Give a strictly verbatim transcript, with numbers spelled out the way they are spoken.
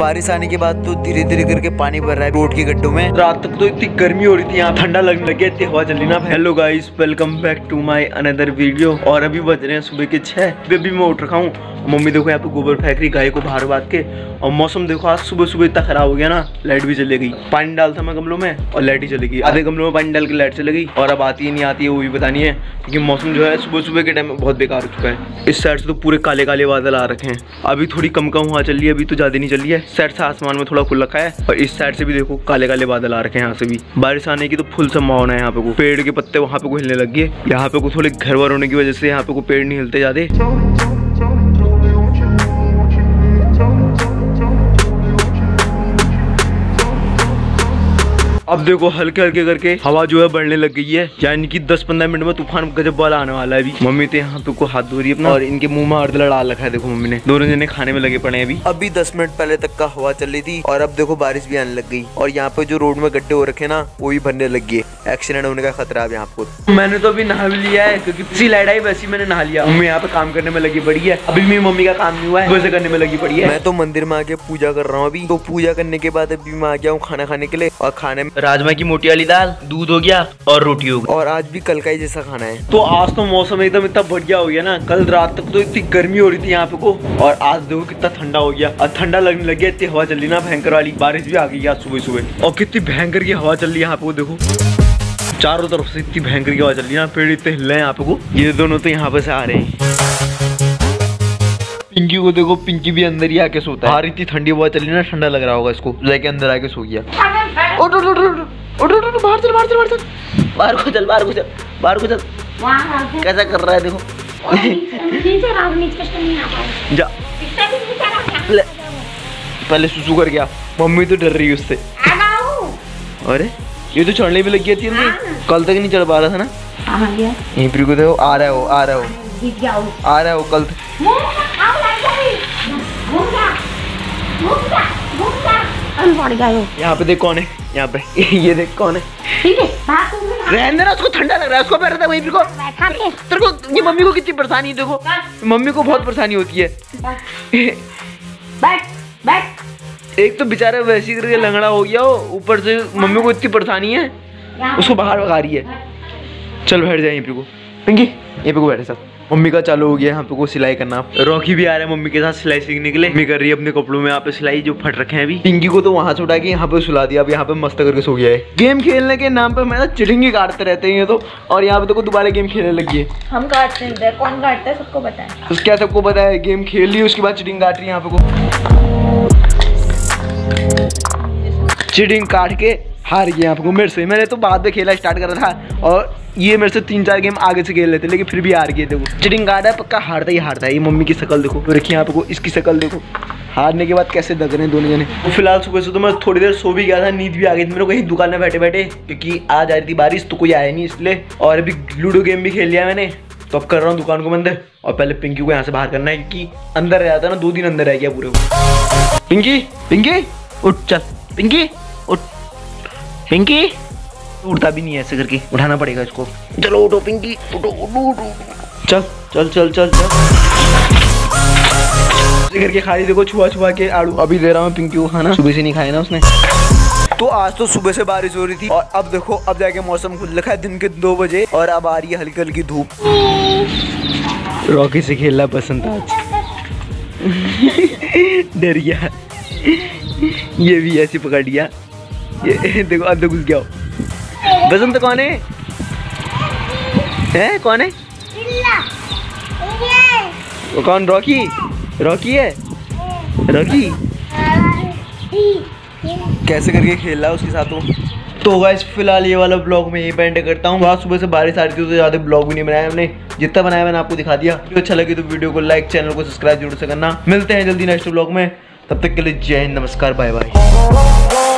बारिश आने के बाद तो धीरे धीरे करके पानी भर रहा है रोड के गड्ढों में। रात तक तो इतनी गर्मी हो रही थी, यहाँ ठंडा लगने लगे, इतनी हवा चल रही ना। Hello guys, welcome back to my another video. और अभी बज रहे हैं सुबह के छः। अभी मैं उठ रखा हूँ। मम्मी देखो यहाँ पे गोबर फेंक रही गाय को बाहर बात के। और मौसम देखो आज सुबह सुबह इतना खराब हो गया ना, लाइट भी चले गई। पानी डालता मैं गमलों में और लाइट ही चली गई। आधे गमलों में पानी डाल के लाइट चली गई। और अब आती है नहीं आती है वो भी पता नहीं है, क्योंकि मौसम जो है सुबह सुबह के टाइम में बहुत बेकार हो चुका है। इस साइड से तो पूरे काले काले बादल आ रखे हैं। अभी थोड़ी कम कम हवा चल रही है, अभी तो ज़्यादा नहीं चल रही है। साइड से आसमान में थोड़ा खुल रखा है और इस साइड से भी देखो काले काले बादल आ रखे हैं। यहाँ से भी बारिश आने की तो फुल संभावना है। यहाँ पे को पेड़ के पत्ते वहाँ पे को हिलने लग गए। यहाँ पे को थोड़े घर बार होने की वजह से यहाँ पे को पेड़ नहीं हिलते ज़्यादा। अब देखो हल्के हल्के करके हवा जो है बढ़ने लग गई है, यानी कि दस पंद्रह मिनट में तूफान गजब वाला आने वाला है। अभी मम्मी तो यहाँ तो हाथ धो रही है अपना और इनके मुंह में अर्धला डाल रखा है। देखो मम्मी ने, दोनों जने खाने में लगे पड़े हैं। अभी अभी दस मिनट पहले तक का हवा चल रही थी और अब देखो बारिश भी आने लग गई। और यहाँ पे जो रोड में गड्ढे हो रखे ना वो भी भरने लग गए। एक्सीडेंट होने का खतरा है यहाँ पर। मैंने तो अभी नहा भी लिया है, क्योंकि पिछली लाइट आई वैसी मैंने नहा लिया। मम्मी यहाँ पे काम करने में लगी पड़ी है। अभी मेरी मम्मी का काम नहीं हुआ है, वैसे करने में लगी पड़ी है। मैं तो मंदिर में आके पूजा कर रहा हूँ। अभी तो पूजा करने के बाद अभी मैं आ गया हूँ खाना खाने के लिए। और खाने में राजमा की मोटी वाली दाल, दूध हो गया और रोटी हो गई। और आज भी कल का ही जैसा खाना है। तो आज तो मौसम एकदम इतना बढ़िया हो गया ना। कल रात तक तो इतनी गर्मी हो रही थी यहाँ पे को, और आज देखो कितना ठंडा हो गया। और ठंडा लगने लग गया, इतनी हवा चल रही ना भयंकर वाली। बारिश भी आ गई आज सुबह सुबह और कितनी भयंकर की हवा चल रही है यहाँ पे। देखो चारों तरफ से इतनी भयंकर की आवाज चल रही है। पेड़ इतने हिल रहे हैं यहाँ पे को। ये दोनों तो यहाँ पे से आ रहे हैं। पिंकी को देखो, पिंकी भी अंदर ही आके सोता है। बाहर इतनी ठंडी हवा चल रही है ना, ठंडा लग रहा होगा इसको। जाके अंदर आके सो गया। उठ उठ उठ उठ उठ, बाहर चल बाहर चल बाहर चल बाहर को चल बाहर को चल बाहर को चल। कैसा कर रहा है देखो। जा पहले सुसु कर गया। मम्मी तो डर रही है उससे। अरे ये तो चढ़ने भी लग गई थी। कल तक नहीं चढ़ पा रहा था ना। यहीं पर देखो आ रहा हो आ रहा हो आ रहा हो। कल तक यहाँ पे देख कौन है, यहाँ पे ये देख कौन है। रहने ना, उसको ठंडा लग रहा है, उसको बैठा था वहीं पर को। तेरे को ये मम्मी को कितनी परेशानी, देखो मम्मी को बहुत परेशानी होती है। एक तो बेचारा वैसी करके लंगड़ा हो गया हो, ऊपर से मम्मी को इतनी परेशानी है, उसको बाहर भगा रही है। चल बैठ जाए यहाँ पे को, पिंकी यहाँ पे को बैठे सब। मम्मी का चालू हो गया यहाँ पे को सिलाई करना। रॉकी भी आ रहा है मम्मी के साथ सिलाई सीखने के लिए। मम्मी कर रही है अपने कपड़ों में यहाँ पे सिलाई जो फट रखे हैं। अभी पिंकी को तो वहाँ से उठा के यहाँ पे सुला दिया। अब यहाँ पे मस्त करके सो गया है। गेम खेलने के नाम पे मेरा चिटिंगी काटते रहते हैं तो। और यहाँ पे तो दोबारा गेम खेलने लगी है। हम काटते हैं, कौन काटता है सबको पता है। क्या सबको पता है? गेम खेल ली उसके बाद चिटिंग काट रही है यहाँ पे को। चीटिंग काट के हार गया आपको मेरे से। मैंने तो बाद में खेला स्टार्ट कर रहा था और ये मेरे से तीन चार गेम आगे से खेल लेते, लेकिन फिर भी हार गए। देखो चीटिंग काट है, पक्का हारता ही हारता है ये। मम्मी की शक्ल देखो तो रखी है आपको, इसकी शक्ल देखो। हारने के बाद कैसे दग रहे हैं दोनों जने। तो फिलहाल सुबह से तो मैं थोड़ी देर सो भी गया था, नींद भी आ गई थी मेरे को कहीं दुकान में बैठे बैठे, क्योंकि आज आ रही थी बारिश तो कोई आया नहीं इसलिए। और अभी लूडो गेम भी खेल लिया मैंने, तो अब कर रहा हूँ दुकान को बंद। और पहले पिंकी को यहाँ से बाहर करना है, क्योंकि अंदर रह जाता ना दो दिन अंदर रह गया पूरे। पिंकी पिंकी उठ, चल पिंकी उठ। पिंकी उठता भी नहीं है, ऐसे करके उठाना पड़ेगा इसको। चलो उठो पिंकी, उठो उठो उठो। चल चल चल चल चल करके खा रही। देखो छुआ छुआ के आड़ू। अभी दे रहा हूँ पिंकी को खाना, सुबह से नहीं खाया ना उसने। तो आज तो सुबह से बारिश हो रही थी और अब देखो अब जाके मौसम खुल रखा है दिन के दो बजे। और अब आ रही है हल्की हल्की धूप। रॉकी से खेलना पसंद आज। डर गया ये भी, ऐसी पकड़ लिया ये। देखो अब घुस गया। बसंत कौन है? हैं कौन है? वो कौन? रॉकी रॉकी है। रॉकी कैसे करके खेल रहा है उसके साथ वो। तो गाइस फिलहाल ये वाला ब्लॉग मैं यही पेंट करता हूँ। आज सुबह से बारिश आ रही थी तो ज़्यादा ब्लॉग भी नहीं बनाया हमने, जितना बनाया मैंने आपको दिखा दिया। वीडियो अच्छा लगे तो वीडियो को लाइक, चैनल को सब्सक्राइब जरूर से करना। मिलते हैं जल्दी नेक्स्ट ब्लॉग में, तब तक के लिए जय हिंद, नमस्कार, बाय बाय।